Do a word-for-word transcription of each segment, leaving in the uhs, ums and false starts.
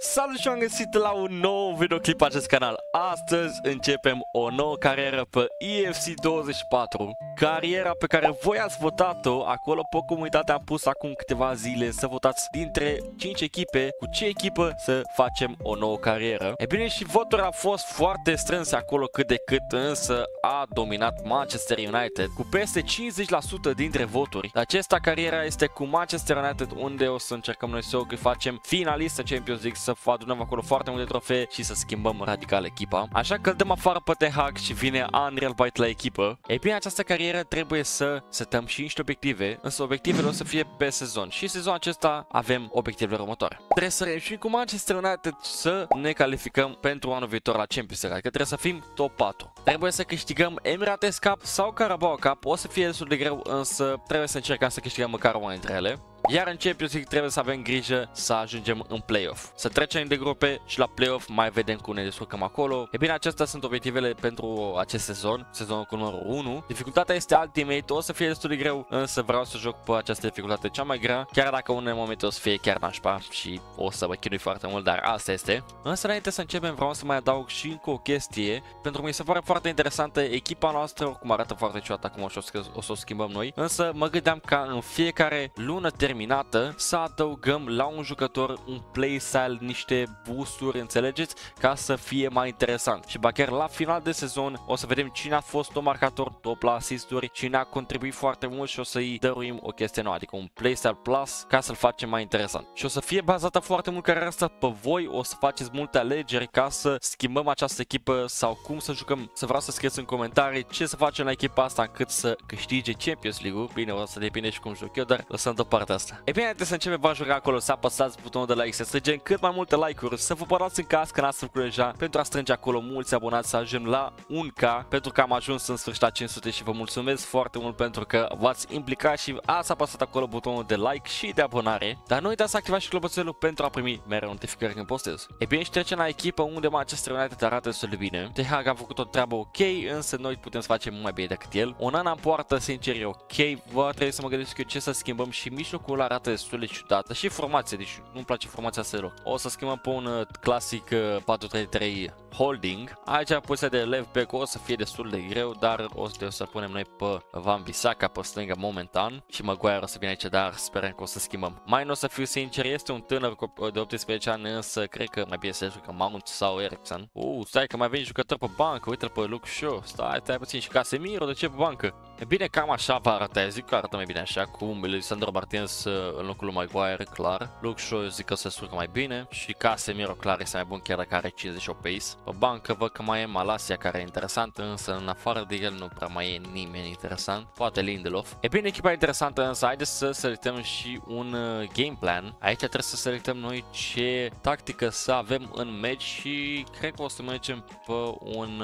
Salut și am găsit la un nou videoclip pe acest canal. Astăzi începem o nouă carieră pe E F C douăzeci și patru. Cariera pe care voi ați votat-o, acolo pe comunitate am pus acum câteva zile să votați dintre cinci echipe, cu ce echipă să facem o nouă carieră. E bine, și votul a fost foarte strâns acolo cât de cât, însă a dominat Manchester United cu peste cincizeci la sută dintre voturi. De acesta cariera este cu Manchester United, unde o să încercăm noi să o facem finalistă Champions League, să adunăm acolo foarte multe trofee și să schimbăm radical echipa. Așa că îl dăm afară pe Ten Hag și vine Unreal Bite la echipă. Ei bine, această carieră trebuie să setăm și niște obiective, însă obiectivele o să fie pe sezon. Și sezonul acesta avem obiectivele următoare. Trebuie să reușim cu Manchester United să ne calificăm pentru anul viitor la Champions League, adică trebuie să fim top patru. Trebuie să câștigăm Emirates Cup sau Carabao Cup, o să fie destul de greu, însă trebuie să încercăm să câștigăm măcar una dintre ele. Iar în Champions League trebuie să avem grijă să ajungem în play-off. Să trecem de grupe și la play-off mai vedem cum ne descurcăm acolo. E bine, acestea sunt obiectivele pentru acest sezon, sezonul cu numărul unu. Dificultatea este Ultimate, o să fie destul de greu, însă vreau să joc pe această dificultate cea mai grea, chiar dacă unele momente o să fie chiar nașpa și o să mă chinui foarte mult, dar asta este. Însă înainte să începem vreau să mai adaug și încă o chestie, pentru că mi se pare foarte interesantă echipa noastră, oricum arată foarte ciudat acum, o să, o să o schimbăm noi, însă mă gândeam ca în fiecare lună terminată să adăugăm la un jucător un playstyle, niște boosturi, înțelegeți, ca să fie mai interesant. Și ba chiar la final de sezon o să vedem cine a fost top marcator, top la asisturi, cine a contribuit foarte mult și o să-i dăruim o chestie nouă, adică un playstyle plus, ca să-l facem mai interesant. Și o să fie bazată foarte mult care asta pe voi, o să faceți multe alegeri ca să schimbăm această echipă sau cum să jucăm. Să vreau să scrieți în comentarii ce să facem la echipa asta încât să câștige Champions League-ul. Bine, o să depinde și cum joc eu, dar lăsăm deoparte asta. E bine, trebuie să începem, v-am jucat acolo, să apăsați butonul de like, să strângem cât mai multe like-uri, să vă părați în caz că n-ați făcut deja, pentru a strânge acolo mulți abonați, să ajungem la un K, pentru că am ajuns în sfârșit la cinci sute și vă mulțumesc foarte mult pentru că v-ați implicat și ați apăsat acolo butonul de like și de abonare. Dar nu uitați să activați și clopoțelul pentru a primi mereu notificări când postez. E bine, și trecem la echipă unde Manchester United arată destul de bine. Ten Hag a făcut o treabă ok, însă noi putem să facem mai bine decât el. Onana în poartă, sincer, e ok, va trebui să mă gândesc eu ce să schimbăm și mijlocul arată destul de ciudată și formație, deci nu-mi place formația asta deloc. O să schimbăm pe un clasic patru trei trei holding. Aici poziția de left back o să fie destul de greu, dar o să, o să punem noi pe Wan-Bissaka pe stânga momentan și Maguire o să vină aici, dar sperăm că o să schimbăm. Mai nu o să fiu sincer, este un tânăr de optsprezece ani, însă cred că mai bine să joacă Mount sau Eriksen. Uh, stai că mai vin jucători pe bancă, uite-l pe Luke Shaw, stai, stai puțin, și Casemiro, de ce pe bancă? E bine, cam așa va arăta, eu zic că arată mai bine așa, cu Martins în locul lui Maguire, clar. Luke Shaw zic că se surcă mai bine și Casemiro clar este mai bun, chiar dacă are cincizeci și opt pace. Pe bancă văd că mai e Malasia, care e interesant, însă în afară de el nu prea mai e nimeni interesant, poate Lindelof. E bine, echipa e interesantă, însă haideți să selectăm și un game plan. Aici trebuie să selectăm noi ce tactică să avem în match și cred că o să mergem pe un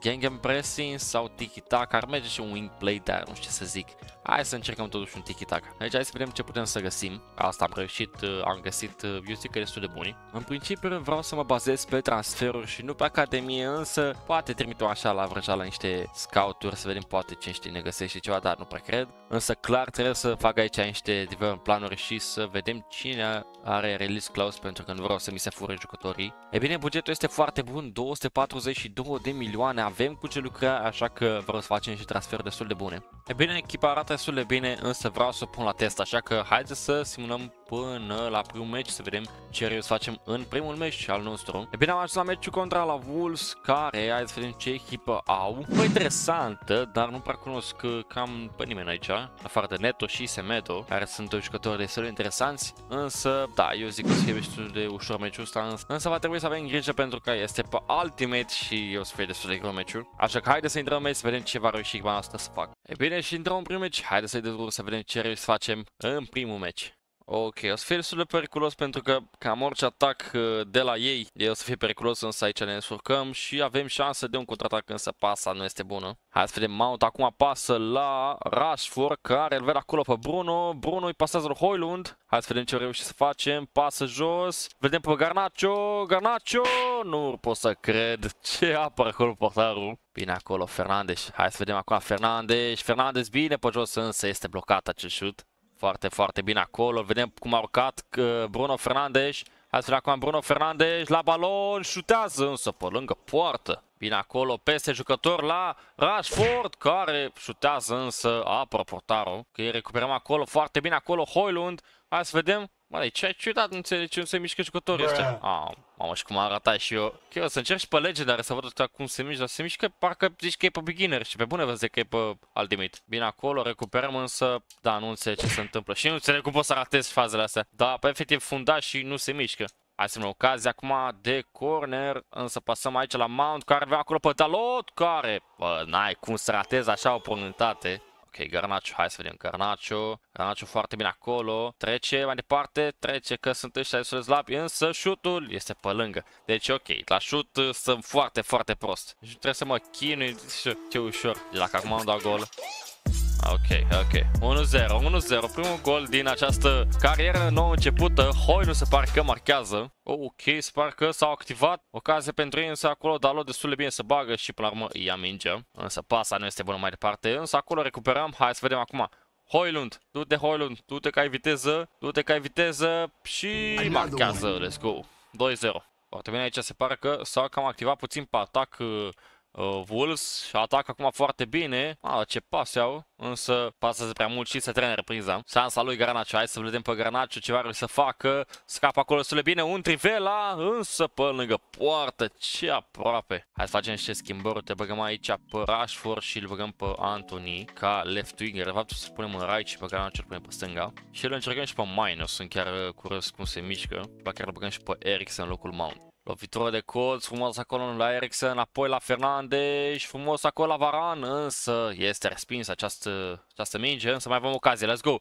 Gegenpressing sau Tiki-Tac, ar merge și un wing play, dar nu știu ce să zic. Hai să încercăm totuși un Tiki-Tac. Deci hai să vedem ce putem să găsim. Asta am reușit, am găsit, eu zic că destul de buni. În principiu vreau să mă bazez pe transferuri și nu pe academie, însă poate trimit-o așa la vrăja la niște scouturi, să vedem poate ce știi, ne găsești ceva, dar nu prea cred. Însă clar trebuie să fac aici niște development planuri și să vedem cine are release clause, pentru că nu vreau să mi se fure jucătorii. E bine, bugetul este foarte bun, două sute patruzeci și două de milioane, avem cu ce lucra, așa că vreau să facem și transferuri destul de bune. E bine, echipa arată destul de bine, însă vreau să o pun la test, așa că haideți să simulăm până la primul meci, să vedem ce reușim să facem în primul meci al nostru. E bine, am ajuns la meciul contra la Wolves, care, hai să vedem ce echipă au. Bă, interesantă, dar nu prea cunosc cam pe nimeni aici, afară de Neto și Semedo, care sunt jucători destul de interesanți, însă, da, eu zic că o să fie destul de ușor meciul ăsta, însă va trebui să avem grijă pentru că este pe Ultimate și o să fie destul de greu meciul. Așa că haideți să intrăm în meci, să vedem ce va reuși echipa asta să facă. E bine, și intrăm în primul meci, haideți să-i dezvoltăm, să vedem ce reușim să facem în primul meci. Ok, o să fie destul de periculos pentru că cam orice atac de la ei o să fie periculos, însă aici ne însurcăm și avem șanse de un contraatac, însă pasa nu este bună. Hai să vedem, Mount acum pasă la Rashford, care îl vede acolo pe Bruno. Bruno îi pasează la Højlund. Hai să vedem ce reușim să facem, pasă jos, vedem pe Garnacho, Garnacho, nu pot să cred ce apără acolo portarul. Bine acolo Fernandes, hai să vedem acum Fernandes, Fernandes bine pe jos, însă este blocat acest șut. Foarte, foarte bine acolo, vedem cum a urcat Bruno Fernandes, Azi acum Bruno Fernandes la balon, șutează însă pe lângă poartă. Vine acolo peste jucător la Rashford, care șutează însă apără portarul. Că îi recuperăm acolo foarte bine, acolo Højlund. Hai să vedem. Băi, ce ai ciudat, nu înțelegi ce nu se mișcă jucătorul ăsta. Ah, mamă, și cum a arătat și eu. Chiar o să încerc și pe legendare să văd cum se mișcă, dar se mișcă parcă zici că e pe beginner și pe bune vă zic că e pe ultimate. Bine acolo, recuperăm însă, da, nu înțeleg ce se întâmplă. Și nu înțeleg cum pot să ratez fazele astea. Da, pe efectiv fundat și nu se mișcă. Hai să ne ocazie acum de corner, însă pasăm aici la Mount, care avea acolo pe Dalot, care, bă, n-ai cum să ratez așa o promunitate. Ok, Garnacho, hai să vedem, Garnacho, Garnacho foarte bine acolo, trece mai departe, trece că sunt ăștia destul de slabi, însă șutul este pe lângă. Deci ok, la șut sunt foarte, foarte prost. Deci trebuie să mă chinui, ce ușor, de la că acum am dat gol. Ok, ok, unu zero, unu zero, primul gol din această carieră nouă începută. Højlund se pare că marchează. Ok, se pare că s-au activat ocazie pentru ei, însă acolo Dalot destul de bine se bagă și până la urmă ia mingea. Însă pasa nu este bună mai departe, însă acolo recuperăm, hai să vedem acum. Højlund, du-te Højlund, du-te că ai viteză, du-te că ai viteză și marchează, let's go, doi zero. Foarte bine aici, se pare că s-au cam activat puțin pe atac Uh, Wolves atacă acum foarte bine. Ah, ce pase au, însă pasează prea mult și se trene repriza. Șansa lui Garnacho, hai să vedem pe Garnacho ce va să facă. Scapă acolo destul de bine, un trivela, însă pe lângă poartă, ce aproape. Hai să facem niște schimbări, te băgăm aici pe Rashford și îl băgăm pe Anthony ca left winger. De fapt să punem în right și pe Garnacho îl punem pe stânga. Și îl încercăm și pe minus, sunt chiar curios cum se mișcă. Ba chiar îl băgăm și pe Eriksen în locul Mount. Lovitură de colț, frumos acolo la Eriksen, apoi la Fernandes, frumos acolo la Varane, însă este respins această, această minge, însă mai avem ocazie, let's go!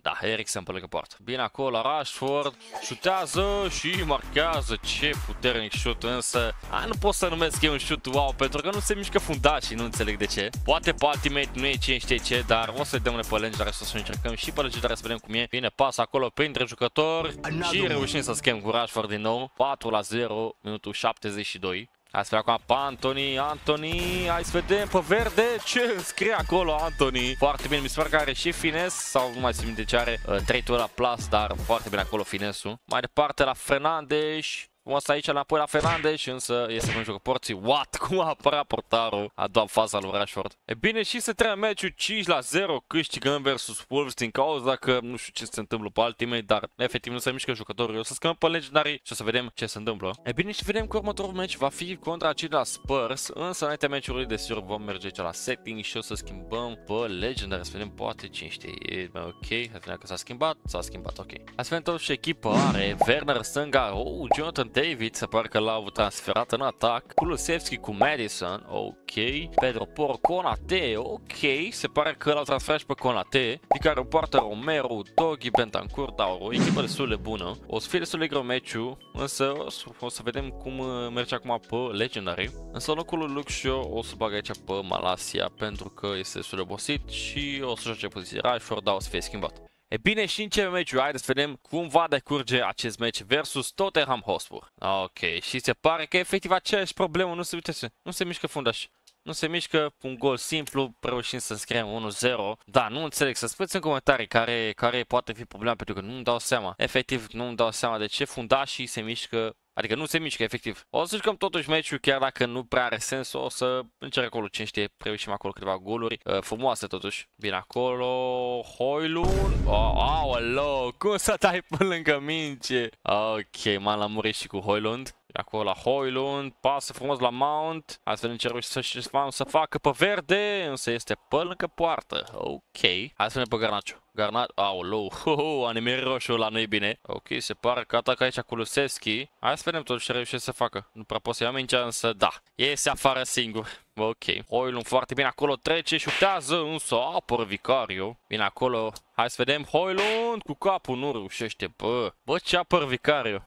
Da, Eriksen pe lângă poartă. Bine acolo, Rashford, șutează și marchează, ce puternic șut, însă a, nu pot să numesc eu un șut wow, pentru că nu se mișcă fundașii, nu înțeleg de ce. Poate pe ultimate nu e cine știe ce, dar o să-i dăm de pe legendare, o să încercăm și pe legendare să vedem cum e. Bine, pas acolo printre jucători și reușim să schimb cu Rashford din nou. patru la zero, minutul șaptezeci și doi. Hai să vedem acum pe Anthony, Anthony, hai să vedem pe verde, ce scrie acolo Anthony. Foarte bine, mi se pare că are și fines, sau nu mai simt de ce are trei la plus, dar foarte bine acolo finesul. Mai departe la Fernandes, frumos aici înapoi la Fernandes, însă este un joc cu porții. What? Cum a apărat portarul? A doua faza lui Rashford. E bine, și se trece meciul cinci la zero, câștigăm versus Wolves din cauza că nu știu ce se întâmplă pe ultimate, dar efectiv nu se mișcă jucătorul. O să scăpăm pe legendarii și o să vedem ce se întâmplă. E bine, și vedem că următorul meci va fi contra cei de la Spurs, însă înaintea meciului desigur vom merge la setting și o să schimbăm pe legendary, să vedem poate cine știe. E ok, hai să vedem că s-a schimbat, s-a schimbat, ok. Hai să vedem totuși echipa are Werner stânga, oh, Jonathan David, se pare că l-au transferat în atac. Kulusevski cu Madison, ok. Pedro Porro, Conate, ok. Se pare că l-au transferat și pe Conate. Vicario poartă Romero, Doggy, Bentancur, Dauro. O echipă destul de bună. O să fie destul de greu meciul, însă o să, o să vedem cum merge acum pe Legendary. Însă locul lui Luke Shaw o să bag aici pe Malasia, pentru că este destul de obosit și o să joace poziție Rashford, dar o să fie schimbat. E bine, și începem meciul, haideți să vedem cum va decurge acest meci versus Tottenham Hotspur. Ok, și se pare că efectiv aceeași problemă, nu se uite, nu se mișcă fundaș. Nu se mișcă, un gol simplu, reușim să scriem unu zero. Da, nu înțeleg, să spuneți în comentarii care, care poate fi problema, pentru că nu-mi dau seama. Efectiv, nu-mi dau seama de ce fundașii se mișcă. Adică nu se mișcă, efectiv. O să jucăm totuși meciul, chiar dacă nu prea are sens, o să încerc acolo, cine știe, reușim acolo câteva goluri uh, frumoase totuși. Bine acolo, Højlund. Oh, aolo, cum să dai pe lângă minge? Ok, m-am lămurit și cu Højlund. Acolo la Højlund, pasă frumos la Mount. Hai să vedem ce reușește să-și să facă pe verde, însă este pe lângă poartă. Ok, hai să vedem pe Garnacho. Garnat, aoleu, anime roșu la noi bine. Ok, se pare că atacă aici Kulusevski. Hai să vedem totuși ce reușește să facă. Nu prea pot să ia mingea, însă da, iese afară singur. Ok, Højlund foarte bine acolo, trece, șutează, însă apără Vicario. Bine acolo, hai să vedem, Højlund cu capul nu reușește, bă. Bă, ce apără Vicario.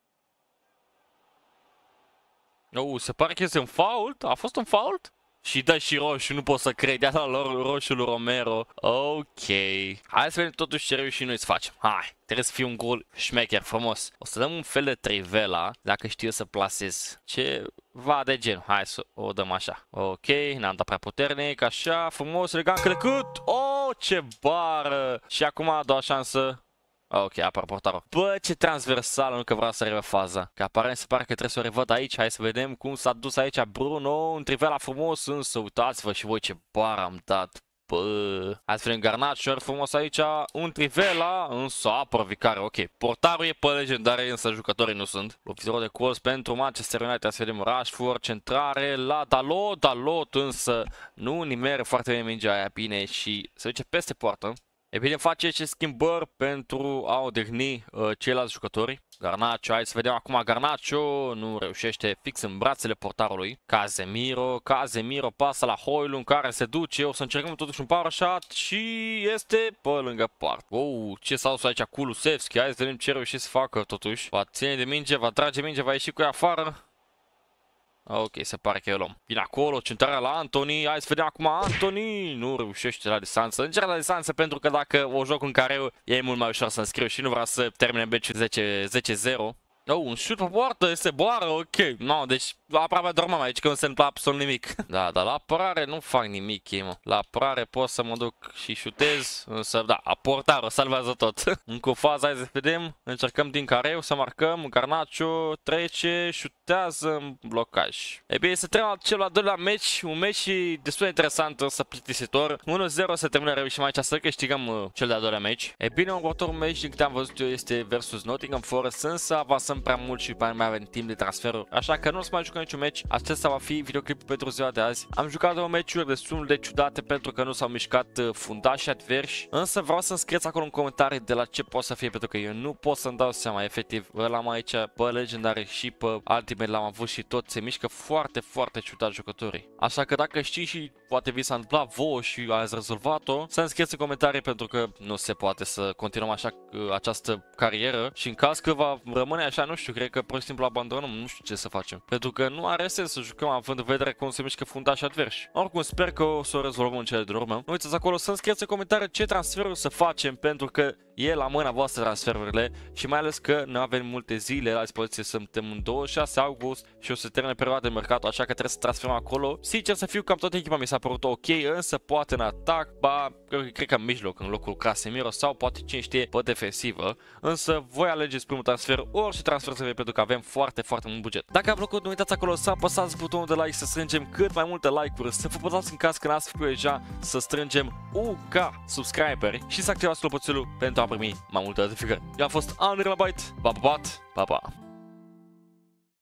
Oh, se pare că este un fault? A fost un fault? Și dă și roșu, nu pot să cred, ia la lor roșu lui Romero. Ok, hai să vedem totuși ce reușim noi să facem. Hai, trebuie să fie un gol șmecher frumos. O să dăm un fel de trivela, dacă știu să plasez ceva de gen. Hai să o dăm așa. Ok, n-am dat prea puternic, așa, frumos, elegant, cât de cât. Oh, ce bară! Și acum a doua șansă. Ok, apar portarul. Bă, ce transversală, nu că vreau să revăd faza. Că aparent se pare că trebuie să o revăd aici. Hai să vedem cum s-a dus aici Bruno. Un trivela frumos, însă uitați-vă și voi ce bară am dat. Bă. Hai să vedem Garnacho frumos aici. Un trivela, însă apără Vicario. Ok, portarul e pe legendare, însă jucătorii nu sunt. Lovitură de colț pentru Manchester United. Să vedem Rashford, centrare la Dalot. Dalot însă nu nimere foarte bine mingea aia. Bine, și se duce peste poartă. E bine, face ce schimbări pentru a odihni uh, ceilalți jucători. Garnacho, hai să vedem acum Garnacho, nu reușește, fix în brațele portarului. Casemiro, Casemiro pasă la Højlund care se duce, o să încercăm totuși un power shot și este pe lângă poartă. Oh, ce s-a dus aici Kulusevski, hai să vedem ce reușește să facă totuși. Va ține de minge, va trage minge, va ieși cu ea afară. Ok, se pare că e luăm. Vine acolo, centrarea la Anthony. Hai să vedem acum Anthony. Nu reușește la distanță. Încerc la distanță pentru că dacă o joc în careu, e mult mai ușor să înscriu și nu vreau să termine meciul zece zero. Oh, un șut pe poartă, este boară, ok. No, deci aproape dormam aici că nu se întâmplă absolut nimic. Da, dar la apărare nu fac nimic ei, mă. La apărare pot să mă duc și șutez, însă, da, portarul salvează tot. Încă o fază, hai să vedem, încercăm din careu să marcăm, Garnacho trece, șutează în blocaj. E bine, să trecem la cel al doilea meci, un meci destul de interesant, însă plictisitor. unu zero se termină, reușim aici să câștigăm cel de-al doilea meci. E bine, următorul meci, din câte am văzut eu, este versus Nottingham Forest, însă avansăm prea mult și mai mai avem timp de transferuri, așa că nu se mai jucă niciun meci. Acesta va fi videoclipul pentru ziua de azi. Am jucat două meciuri destul de ciudate pentru că nu s-au mișcat fundașii adversi, însă vreau să-mi scrieți acolo în comentarii de la ce poate să fie, pentru că eu nu pot să-mi dau seama efectiv. L-am aici pe legendare și pe ultimate l-am avut și tot se mișcă foarte, foarte ciudat jucătorii. Așa că dacă știți și poate vi s-a întâmplat vouă și ați rezolvat-o, să-mi scrieți în comentarii, pentru că nu se poate să continuăm așa această carieră și în caz că va rămâne așa, nu știu, cred că pur și simplu abandonăm, nu știu ce să facem. Pentru că nu are sens să jucăm având în vedere cum se mișcă fundașii adversi. Oricum sper că o să o rezolvăm în cele din urmă. Nu uitați acolo să-mi scrieți în comentarii ce transferuri să facem, pentru că e la mâna voastră transferurile și mai ales că nu avem multe zile la dispoziție, suntem în douăzeci și șase august și o să termine perioada de mercat, așa că trebuie să transferăm acolo. Sincer să fiu, cam toată echipa mi s-a părut ok, însă poate în atac, ba, cred că în mijloc, în locul Casemiro sau poate cine știe, pe defensivă. Însă voi alegeți primul transfer, orice transfer să fie, pentru că avem foarte, foarte mult buget. Dacă a plăcut, nu uitați acolo să apăsați butonul de like, să strângem cât mai multe like-uri, să vă potați în caz că n-ați făcut deja, să strângem U K subscriberi și să activați clopoțelul pentru a primi mai multe notificări. Eu am fost Unreal Bite, pa, pa, pa, pa, pa.